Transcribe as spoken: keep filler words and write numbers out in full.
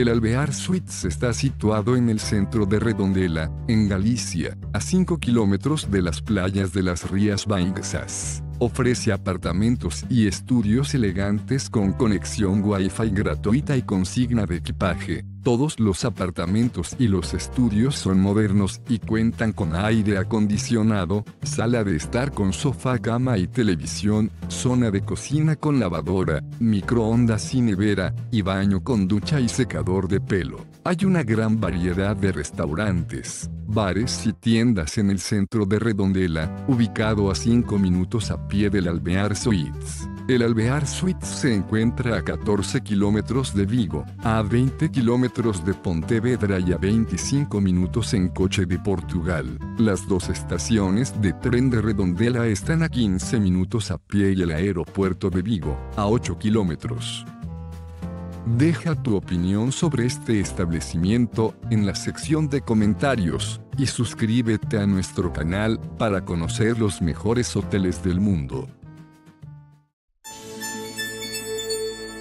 El Alvear Suites está situado en el centro de Redondela, en Galicia, a cinco kilómetros de las playas de las Rías Baixas. Ofrece apartamentos y estudios elegantes con conexión Wi-Fi gratuita y consigna de equipaje. Todos los apartamentos y los estudios son modernos y cuentan con aire acondicionado, sala de estar con sofá, cama y televisión, zona de cocina con lavadora, microondas y nevera, y baño con ducha y secador de pelo. Hay una gran variedad de restaurantes, bares y tiendas en el centro de Redondela, ubicado a cinco minutos a pie del Alvear Suites. El Alvear Suites se encuentra a catorce kilómetros de Vigo, a veinte kilómetros de Pontevedra y a veinticinco minutos en coche de Portugal. Las dos estaciones de tren de Redondela están a quince minutos a pie y el aeropuerto de Vigo, a ocho kilómetros. Deja tu opinión sobre este establecimiento en la sección de comentarios y suscríbete a nuestro canal para conocer los mejores hoteles del mundo.